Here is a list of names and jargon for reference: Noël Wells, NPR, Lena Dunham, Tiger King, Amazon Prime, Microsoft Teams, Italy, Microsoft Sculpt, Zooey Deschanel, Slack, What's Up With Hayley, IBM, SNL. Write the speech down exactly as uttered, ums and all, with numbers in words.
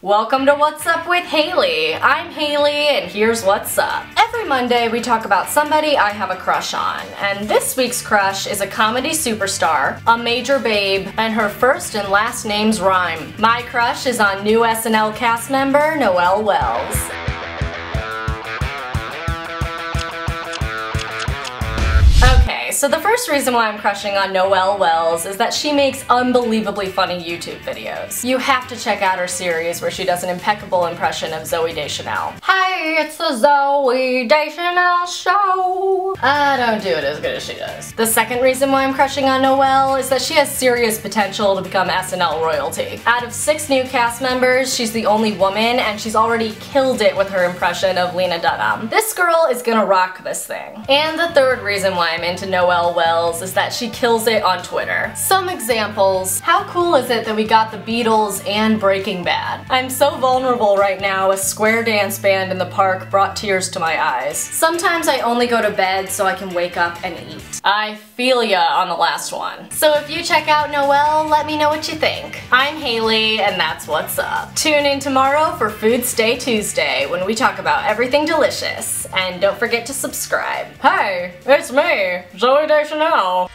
Welcome to What's Up with Haley. I'm Haley and here's what's up. Every Monday we talk about somebody I have a crush on, and this week's crush is a comedy superstar, a major babe, and her first and last names rhyme. My crush is on new S N L cast member Noël Wells. So the first reason why I'm crushing on Noël Wells is that she makes unbelievably funny YouTube videos. You have to check out her series where she does an impeccable impression of Zooey Deschanel. Hey, it's the Zooey Deschanel show! I don't do it as good as she does. The second reason why I'm crushing on Noël is that she has serious potential to become S N L royalty. Out of six new cast members, she's the only woman, and she's already killed it with her impression of Lena Dunham. This girl is gonna rock this thing. And the third reason why I'm into Noël Noël Wells is that she kills it on Twitter. Some examples. How cool is it that we got the Beatles and Breaking Bad? I'm so vulnerable right now. A square dance band in the park brought tears to my eyes. Sometimes I only go to bed so I can wake up and eat. I feel ya on the last one. So if you check out Noël, let me know what you think. I'm Haley and that's what's up. Tune in tomorrow for Foods Day Tuesday when we talk about everything delicious. And don't forget to subscribe. Hey, it's me, Zooey Deschanel.